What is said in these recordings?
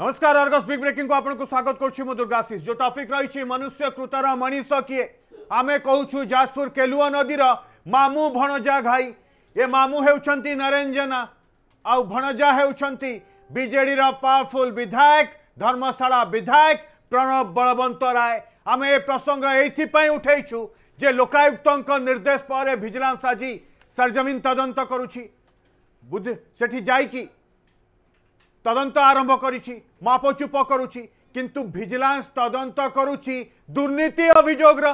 नमस्कार Argus big breaking को आपनको स्वागत करछि मु दुर्गाशीष। जो टॉपिक रही छि मनुष्य कृतर मनीष किए आमे कहूँ जाजपुर केलुआ नदीर मामू भणजा घाई। ये मामू हेउछंती नरेन जेना आउ भणजा हेउछंती बीजेडीर पावरफुल विधायक धर्मशाला विधायक प्रणव बलवंत राय। आमे ए प्रसंग एइथिपाई उठैछु जे लोकायुक्तक निर्देश पर भिजिलांस आज सरजमीन तदंत करुछि। बुध सेठी जाइकी तदंत आरंभ करिछि, मापचुप करुछि, किंतु भिजिलांस तदंत करुछि दुर्नीति अभियोगरा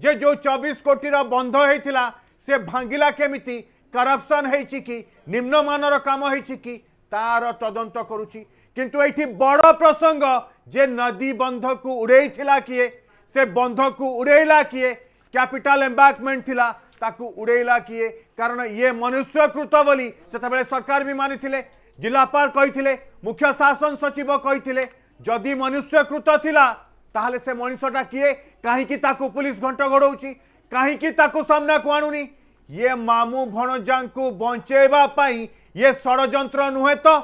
जे जो 24 कोटीर बंध होइतिला से भांगिला केमिति, करप्शन होइछि कि निम्नमानर काम होइछि कि तार तदंत करुछि। किंतु एठी बड़ प्रसंग जे नदी बंध को उड़ेइतिला किए, से बंध को उड़ेइला किए, कैपिटल एम्बैंकमेंट थिला ताकू उड़ेइला किए, कारण ये मनुष्यकृत बोली सेतबेले सरकार भी मानिथिले, जिलापाल कही, मुख्य शासन सचिव कही, जदि मनुष्यकृत थिला ताहले से मनीषटा किए कहीं ताकू पुलिस घंट घोड़ी कहीं ताकू सामना को आणुनी। ये मामू भणजा को बंचाई ये षड्यंत्र नुहे तो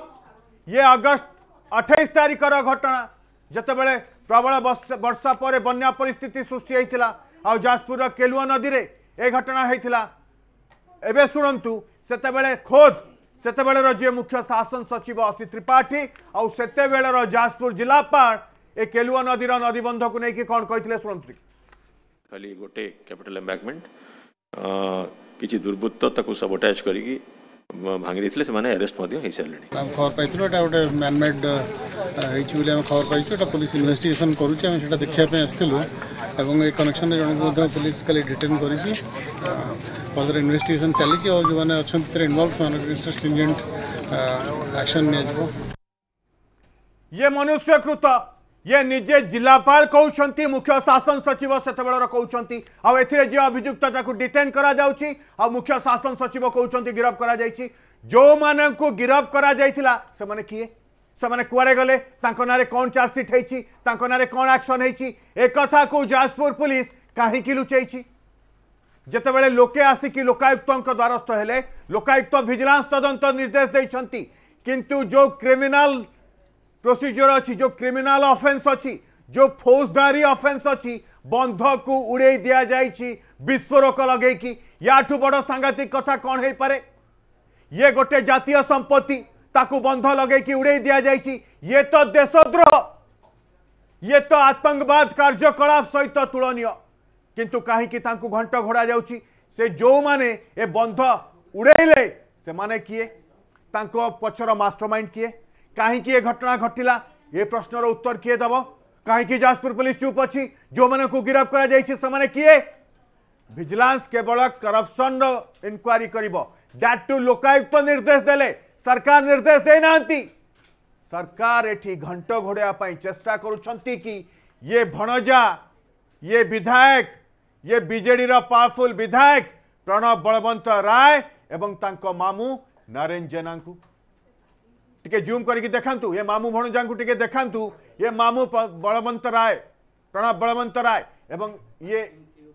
ये अगस्त 28 तारिखर घटना जितेबले प्रबल वर्षा पर बन्या परिस्थिति सृष्टि होता आ जाजपुर केलुआ नदी में ये घटना होता। एबे सुनंतु सेतेबेले खोद सेतेबेले जे मुख्य शासन सचिव असी त्रिपाठी आउ सेतेबेले जाजपुर जिलापाल ए केलुआ नदीर नदीबंध को लेकिन कौन कही शुणु खाली गोटे कैपिटल एम्बैंकमेंट किसी दुर्वृत्त सबोटाज करके भांगी से अरेस्ट गोटे मैनमेड हो खबर पाई पुलिस इन्वेस्टिगेशन करें देखापी कनेक्शन जन पुलिस खाली डिटेन कर इन्वेस्टिगेशन चली जो मैंने अच्छा इनवल्व स्ट्रिंजेंट एक्शन ये मनुष्यकृत ये निजे जिलापाल कहते मुख्य शासन सचिव सेतेबेलर कहते आए अभियुक्त ताकू डिटेन करा जाउछि आ मुख्य शासन सचिव कहते गिरफ करा जाइछि। जो मानन को गिरफ करा जाइथिला से माने किए से माने कुआरे गले तांको नारे कौन चार्जसीट होइछि तांको नारे कौन एक्शन होइछि ए कथा को जाजपुर पुलिस काहे कि लुचैछि। जेतेबेले लोके आसिकि लोकायुक्तक द्वारस्थ हेले लोकायुक्त विजिलेंस तदंत निर्देश दैछंती, किंतु जो क्रिमिनल प्रोसीजर अच्छी जो क्रिमिनल ऑफेंस अच्छी जो फौजदारी ऑफेंस अच्छी बंध को उड़े दि जाइए विस्फोरक लगे कि याठू बड़ सांघातिक कथा कौन हो पारे। ये गोटे जातीय संपत्ति ताकू बंध लगे कि उड़े दि जाइए, ये तो देशद्रोह, ये तो आतंकवाद कार्यकलाप सहित तुलनीय, किंतु कहीं घंट घोड़ा जाउछि। से जो माने ए बंध उड़ेले से माने किए, तांको पछर मास्टरमाइंड किए, कहीं घटना घटला, ये प्रश्नर उत्तर किए दब? कहीं जाजपुर पुलिस चुप अच्छी, जो मान को गिरफ कर किए। भिजिलेंस केवल corruption inquiry that to Lokayukta निर्देश देले, सरकार निर्देश देना। सरकार एठी घंट घोड़ापी चेष्टा करुँच कि ये भणजा ये विधायक ये बीजेडी पावरफुल विधायक प्रणव बलवंत राय एवं तांको मामू नरेन जेना को टिके जूम करके देखांतु, ये मामू भणजा को टिके देखांतु, ये मामू बलवंत राय प्रणव बलवंत राय एवं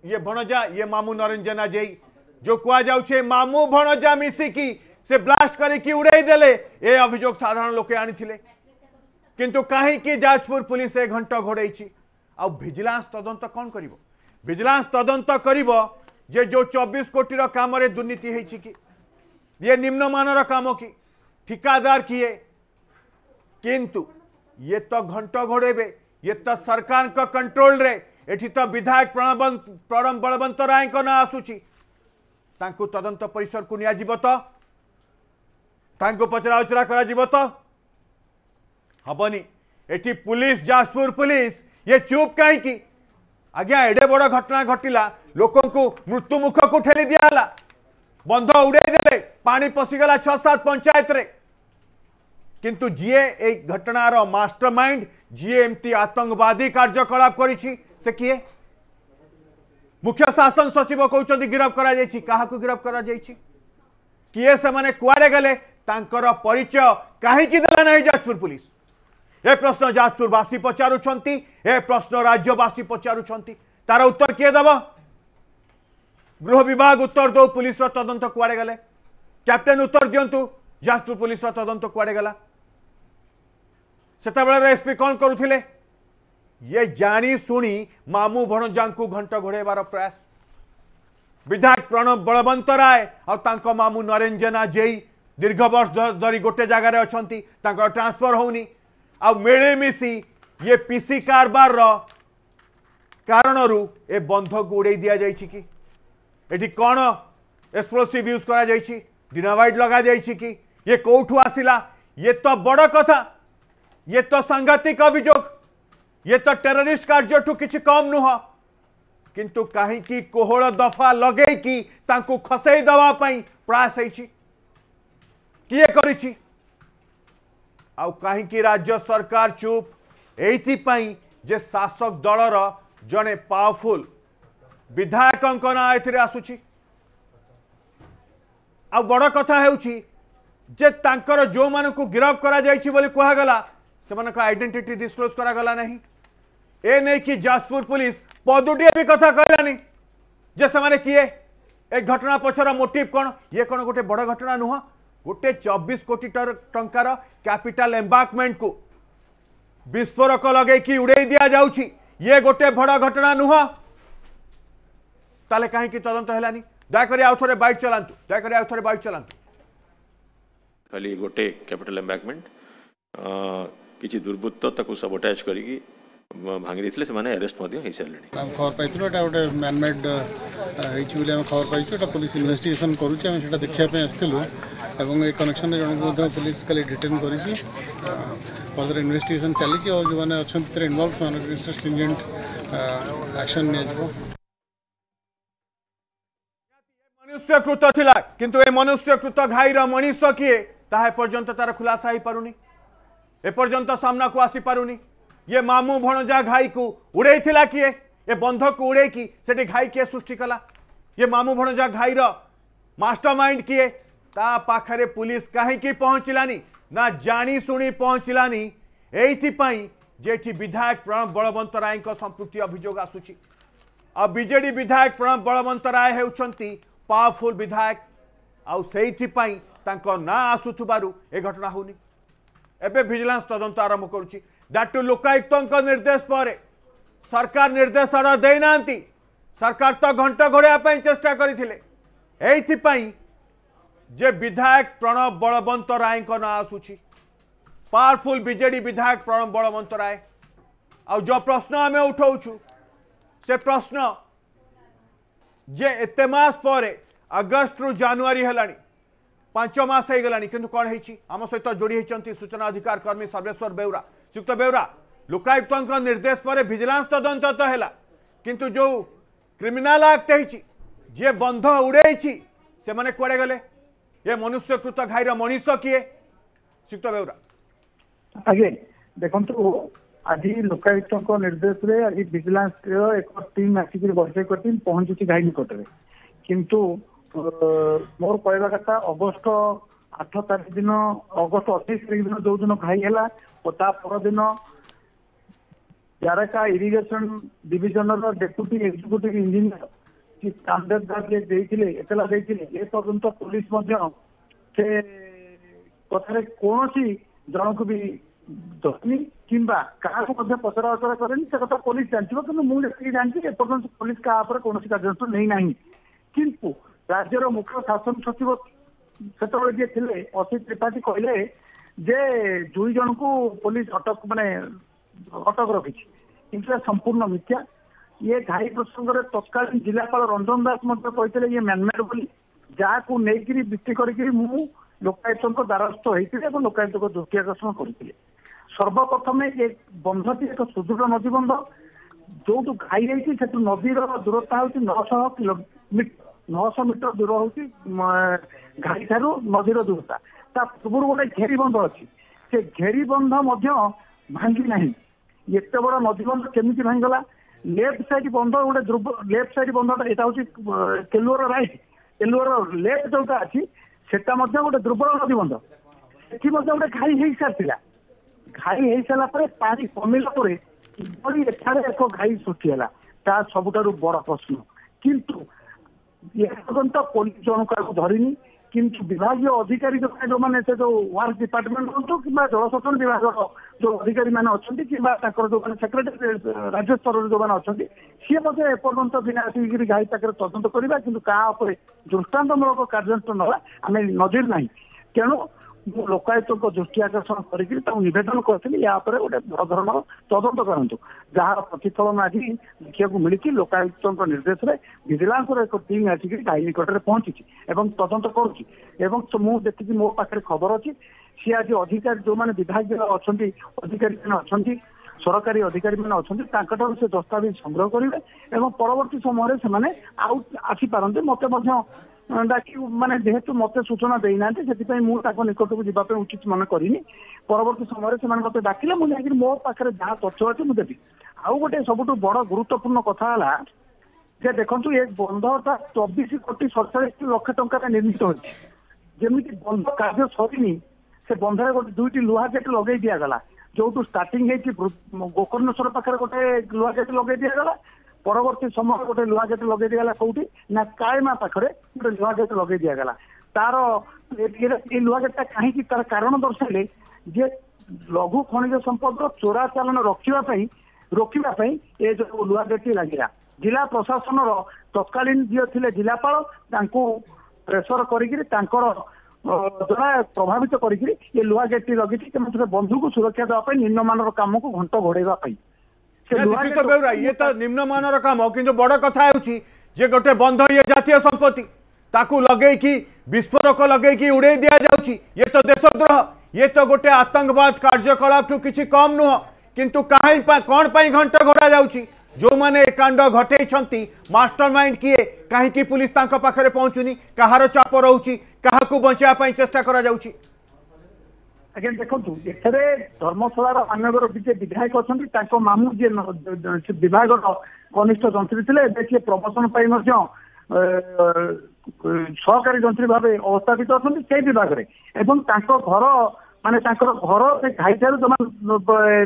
ये भणजा ये मामू नरेन जेना जी जो कुआ जाउछे मामू भणजा मिसिकी से ब्लास्ट करके उड़े देले। ये अभियोग साधारण लोके आनी थिले, किंतु काहे कि जाजपुर पुलिस ए घंट घोड़ैछि। आ भिजिलेंस तदंत कौन करिवो? भिजिलेंस तदंत करिवो जे जो 24 कोटीर काम रे दुर्नीति हेछि कि ये निम्नमानर काम कि ठिकादार किए, किंतु ये तो घंट घोड़ेबे, ये तो सरकार का कंट्रोल रे। एठी तो विधायक प्रणव बलवंत राय ना आसुची, तांको तदंत परिसर को नियाजिब तो तांको पचरा उचरा कराजिब तो हबनी। एठी पुलिस जाजपुर पुलिस ये चुप कहीं कि आज्ञा एडे बड़ घटना घटला, लोकों को मृत्युमुख को ठेली दियाला, बंध उड़े देले, पानी पशिगला 6-7 पंचायत रे, किंतु जीए एक घटनार मास्टरमाइंड जीए एमती आतंकवादी कार्यकलाप करिछि से किए। मुख्य शासन सचिव कहउछथि गिरफ करा जाइछि, काहाकु गिरफ करा जाइछि? किए से माने कुआरे गले, तांकर परिचय काहे कि देला नै जाजपुर पुलिस? ए प्रश्न जाजपुरवासी पचारुछंती, ए प्रश्न राज्यवासी पचारुछंती, तार उत्तर किए देबो? गृह विभाग उत्तर दो, पुलिस तदंत कुआड़े गले, कैप्टेन उत्तर दिंतु, जाजपुर पुलिस तदंत कुआड़े गला। से एसपी कौन करुले ये जानी शुणी मामू भणजा को घंट घोड़ाइबार प्रयास। विधायक प्रणव बलवंत राय और मामू नरेन जेना जेई दीर्घ वर्ष धरी गोटे जगार अच्छा ट्रांसफर होनी मिलेमिशी ये पीसी कारबार कारण ए बंध को उड़े दि जाए कि ये कौन एक्सप्लोसिव यूज करा कर डिनामाइट लगा जाए कि ये कौठू आसला ये तो बड़ कथा ये तो सांघातिक अभियोग ये तो टेररिस्ट कार्य किसी कम नुह किंतु कहीं कोहल दफा लगे कि तांको खसई दवापाई प्रयास किए करिछि आउ कहीं राज्य सरकार चुप एइथिपाई जे शासक दलर जने पावरफुल विधायक ना ए आसुछि आ बड़ कथा हेउछि जे तांकर जो मान को गिरफ्त करा जाइछि बोली कहगला सेमानक आइडेंटिटी डिस्क्लोज करा गला नहीं ए नहीं कि जाजपुर पुलिस पदुटे भी कथा कहलानी जे से किए ए घटना पछर मोटिव कौन ये कौन गोटे बड़ घटना नुह गोटे 24 कोटी टंकार कैपिटल एम्बार्कमेंट को विस्फोरक लगे कि उड़े दि जाऊँगी ये गोटे बड़ घटना नुह ताले कहीं तदंत है दयाकोरी आउ थे बैक चलांतु दयाकोरी आउ थे बैक चलांतु खाली गोटे कैपिटल एम्बार्कमेंट किसी दुर्बृत्त सबोटाज करी भांगी से माने अरेस्ट खबर पाई गोटे मैनमेड हो खबर पाई पुलिस इन्वेस्टिगेशन करें देखापी आसलू और ये कनेक्शन जन पुलिस खाली डिटेन कर इन्वेस्टिगेशन चली और जो मैंने अच्छा इनवल्व से स्ट्रिंजेंट एक्शन मनुष्यकृत था कि मनुष्यकृत घाईर मनीष किए तापर्यंत तार खुलासा हो पार एपर्यंत सामना को आसी पारुनी ये मामू भणजा घाई को उड़े थिला किए ये बंध को उड़े की सेठी घाई किए सृष्टि कला ये मामू भणजा घाईर मास्टरमाइंड किए ता पाखरे पुलिस कहीं पहुँचलानी ना जानी शुणी पहुँचलानी एइथिपाई जेठी विधायक प्रणव बलवंत राय संपृक्ति अभियोग आसुची आ बीजेडी विधायक प्रणव बलवंत राय हेउछंती पावरफुल विधायक आउ सेइथिपाई तांको ना आसुथुबारु ए घटना होनी एबे विजिलेंस तदंत आरंभ करुची दाटू लोकायुक्त निर्देश पर सरकार निर्देशन देना सरकार तो घंट घोड़ा चेष्टा करते विधायक प्रणव बलवंत राय ना आसूँ पावरफुल बीजेडी विधायक प्रणव बलवंत राय आ जो प्रश्न आम उठाऊ से प्रश्न जे एत मास पर अगस्त रु जनवरी है 5 मास हो गलानी किंतु कौन होम सहित जोड़ी होती सूचना अधिकार कर्मी सर्वेश्वर बेउरा श्रीयुक्त बेउरा लोकायुक्त निर्देश पर भिजिलांस तदंत तो है किंतु जो क्रिमिनाल आक्ट हो बंध उड़े से मैंने कड़े गले ये मनुष्यकृत घाईर मनीष किए श्रीयुक्त बेउरा आगे देखो आज लोकायुक्त निर्देश आज भिजिलांस एक टीम आसिक बैठक कर पहुंची घाई निकट में किंतु मोर कहवा कथा अगस्ट 8 तारीख दिन अगस्ट 28 तारीख दिन जो दिन घाई है और तापरदिन जारका irrigation division deputy executive engineer ji Kamadeva Das एतला ए पर्यंत पुलिस से कथार कौन जन को भी दसनी कि पचरा उचरा करेनि से कथा पुलिस जान कि मुझे जानती एपर्त पुलिस क्या कौन कार्यानुषान नहीं ना किंतु राज्यर मुख्य शासन सचिव से थे असित त्रिपाठी कहले जे दुई जन को पुलिस अटक माने अटक रखी कि संपूर्ण मिथ्या ये घाई प्रसंग में तत्कालीन जिलापाल रंजन दास कहते ये मैनमेड बोली जहाँ नहीं बिक्री करके लोकायुक्त द्वारस्थ होते लोकायुक्त दृष्टि आकर्षण करते सर्वप्रथम ये बंधटी एक सुदृढ़ नदीबंध जो घाई रही से नदीर दूरता हूँ 900 मीटर दूर हूँ घाई ठारू नदीर दूरता ता पूर्व गोटे घेरी बंध अच्छी से घेरी बंध भांगी ना एत बड़ नदीबंध केमी भांगला लेफ्ट सैड बंध गोटे लेफ्ट सैड बंधटा यहाँ हूँ केलुअर रईट केलुअर लेफ्ट जोटा अच्छी से गोटे दुर्बल नदीबंध से गोटे घाई हो सारी घाई हो सारापर पा कमिला एठार एक घाई सृष्टि है ता सबुठ बड़ प्रश्न किंतु ये पर्यटन पुलिस जनक धरनी किंतु विभागीय अधिकारी जो मैंने से जो वार्ड डिपार्टमेंट हूँ कि जल शोषण विभाग जो अधिकारी मैंने अच्छा कि जो सेक्रेटरी राज्य स्तर जो अच्छा सी मत एपर्त बिना आसिक गाई पाखे तदंत करवा कि दृष्टान्तमूलक कार्यानुष्ठान ना आम नजर ना तेणु लोकायुक्त दृष्टि आकर्षण करेदन करी या गोटे बड़ धरण तदंत करूँ जार प्रतिफलन आज देखा मिली लोकायुक्त निर्देश में विजिलेंस एक टीम आसिक गाई निकट में पहुंची तदंत करुँगी मो पाखे खबर अच्छी सी आज अधिकारी जो मैंने विभागीय अच्छा अधिकारी मैंने अच्छा सरकारी अधिकारी मैंने अच्छा से दस्तावेज संग्रह करेंगे और परवर्ती समय से आसीपारे मत डाक माने जेहेतु मत सूचना देना से मुझे निकट को जावाप उचित मन करी परवर्त समय से मत डाकिले मुझे मो पाखे जहाँ तथ्य अच्छे मुझे देवी आउ गोटे सबुठ बड़ गुरुत्वपूर्ण कथा जे देखु ये बंध अर्थात 24 कोटी 47 लाख टकर निर्मित होती जमी बंध कार्य सरी से बंधे गोटे दुईटी लुहा गेट लगे दिगला जो स्टार्टिंग गोकर्णेश्वर पाखे गोटे लुहा गेट लगे दिगला परवर्ती समय गोटे लुहा गेट लगे दिगला कौटी ना कायमा पाखे गोटे लुहा गेट लगे दिगला तार ये लुहा गेटा कहीं तार कारण दर्शाइले जे लघु खनिज संपद चोरा चालान रोकवाई ये जो लुहा गेट लगे जिला प्रशासन तत्कालीन जी थे जिलापाल प्रेसर करी द्वारा प्रभावित करी ये लुहा गेट लगी बंधु को सुरक्षा देवाई निम्नमान काम को घंट घोड़ाई ये तो निम्नमानर काम कि बड़ कथा जे गोटे बंध ये जातीय संपत्ति ताकू लगे कि विस्फोटक लगे कि उड़े दिया जाउची ये तो देशद्रोह ये तो गोटे आतंकवाद कार्यकलाप ठू कि कम नुह किंतु कहीं कौन पाई घंटा घोड़ा जाउची जो माने कांड घटे मास्टरमाइंड किए कहीं पुलिस पाखे पहुंचुनी कहार चाप रहुची क्या बचाई चेष्टा करा जाउची आगे देखु एथे धर्मशाला मानवर जे विधायक अच्छा मामू जी विभाग कनिष्ठ जंत्री थे सी प्रमोशन सहकारी जंत्री भाव अवस्थापित अच्छा से विभाग में घर माने घर से घाई ठार जमा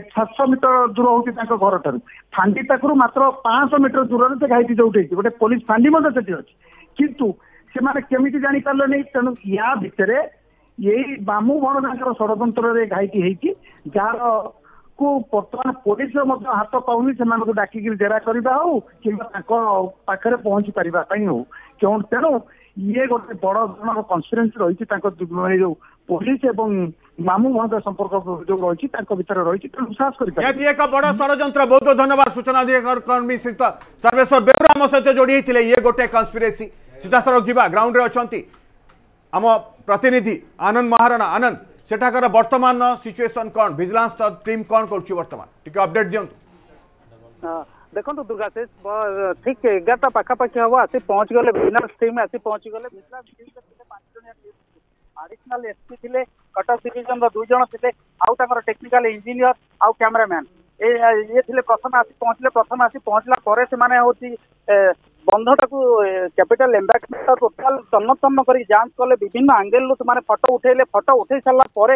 700 मीटर दूर हूँ घर ठार फांडी पाखु मात्र 500 मीटर दूर से घाई जोटे गोटे पुलिस फांडी से अच्छी कितु से मैंने केमी जानी पारे नहीं तेणु या भितर यही बामू भणजा षड्यंत्र घाईटी होती जार को बर्तमान पुलिस हाथ पाऊनी से डाक जेरा करवा हो कि पाखे पहुंची पार्टी हो क्यों तेणु ये गोटे बड़ धरण कन्फरेन्स रही जो पुलिस और मामू भणजा संपर्क जो रही भितर रही विश्वास कर बड़ षड्यंत्र बहुत धन्यवाद सूचना कर्मी सर्वेश्वर बेहुरा आम सहित जोड़ी होते ये गोटे कन्स्पिरेसी सीधासलख जी ग्राउंड में अच्छा आम प्रतिनिधि आनंद महाराणा आनंद सेठाकर वर्तमान सिचुएशन कौन विजिलेंस टीम कौन करपडेट दिखाँ देखो दुर्गाशीष ठीक 11टा पाखापाखि हम आसी पहुंच गले विजिलेंस टीम आसी पहुंच गले विजिलेंस टीम 5 जण एडिशनल एसपी थिले कटक डिविजन रो 2 जण थिले आउ ताकर टेक्निकल इंजीनियर आउ कैमरामैन ये थिले प्रथम आसी पहुंचला परे से माने होती बंधटा को कैपिटल एम्बैक्समेंट टोटाल तन्न तन्न कर जांच कले विभिन्न आंगेल रु से फटो उठे सारा पर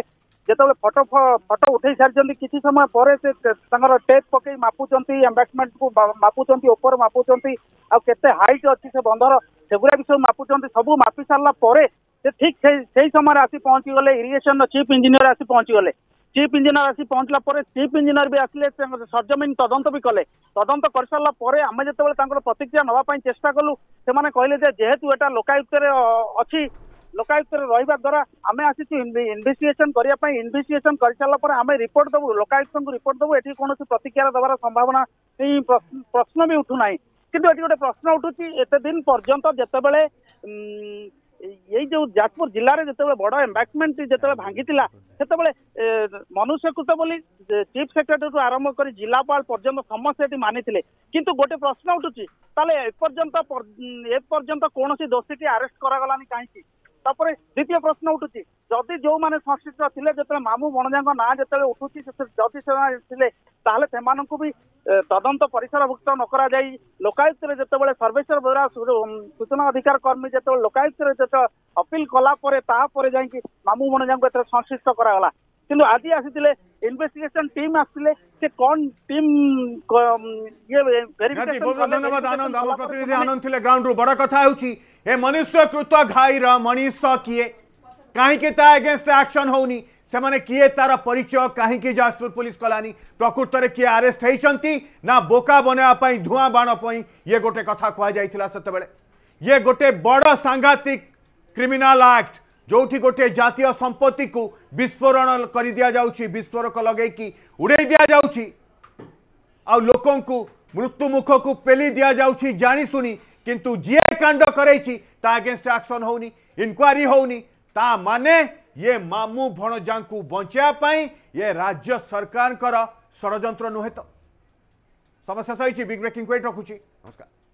जो फटो उठे सारी किसी समय पर से टेप पक मापुंट एम्बैक्समेंट को मापुंट ओपर मापुंट आते हाइट अच्छी से बंधर सेगुरा भी सब मापुंट सब मापी सारापर से ठीक से समय आसी पहुंची गले इरिगेशन चीफ इंजीनियर आसी पहुंची गले चीफ इंजीनियर आसी पहुंचला पर चीफ इंजीनियर भी आसिले सरजमीन तदंत भी कले तदंत कर सारा पर आम जो प्रतिक्रिया नापी चेष्टा कलु से कहले जेहेतु एटा लोकायुक्त अच्छी लोकायुक्त रहा द्वारा आम आसी इन्वेस्टिगेशन करने इन्वेस्टिगेशन कर सारा आम रिपोर्ट देवु लोकायुक्त को रिपोर्ट देवु एटी कौन प्रतिक्रिया देवार संभावना प्रश्न भी उठुना किंतु एटी गोटे प्रश्न उठुची एत दिन पर्यंत जितेबाला यही जो जाजपुर जिले में जो बड़ एम्बैक्समेंट जो भांगी से मनुष्यकृत बोली चीफ सेक्रेटरी को आरंभ कर जिलापाल पर्यंत समस्ते मानि किंतु गोटे प्रश्न उठुची एपर्यंत कौन दोषी की आरेस्ट करागलानी कहीं द्वितीय प्रश्न उठुची जदि जो मैंने संश्लिष्ट थे जो मामू भणजा ना जो उठुची जदि से भी तदंत परिसरभुक्त न करा जाई लोकायुक्त जितेबाला सर्वेश्वर बेहुरा सूचना अधिकार कर्मी जो लोकायुक्त अपील कला मामू भणजा को संश्लिष्ट करागला किंतु आदि आसीथिले इन्वेस्टिगेशन टीम आसीथिले से कोन टीम ये वेरिफिकेशन बहुत धन्यवाद आनंद आम प्रतिनिधि आनंद थिले ग्राउंड रु बड़ा कथा होउची ए मनुष्य कृत घाई रा मनुष्य किए काहे के ता अगेंस्ट एक्शन होउनी से माने किए तारा परिचय काहे के जाजपुर पुलिस कलानी प्रकृत रे किए अरेस्ट हेइचंती ना बोका बना पई धुआ बाण पई ये गोटे कथा खुआ जाइथिला सतबेले ये गोटे बड़ सांघातिक क्रिमिनल एक्ट जोठी गोटे जातीय संपत्ति को विस्फोरण कर दिया जाउछि विस्फोरक लगे कि उड़े दिया जाउछि आ लोकों को मृत्यु मुख को पेली दिया जाउछि जानी सुनी किंतु जे कांड करैछि ता अगेंस्ट एक्शन होउनी इन्क्वायरी होउनी ता माने ये मामू भणजा को बंचा पाई ये राज्य सरकार षडयंत्र नुहे तो समस्या सही ब्रेकिंग पॉइंट रखुछि नमस्कार।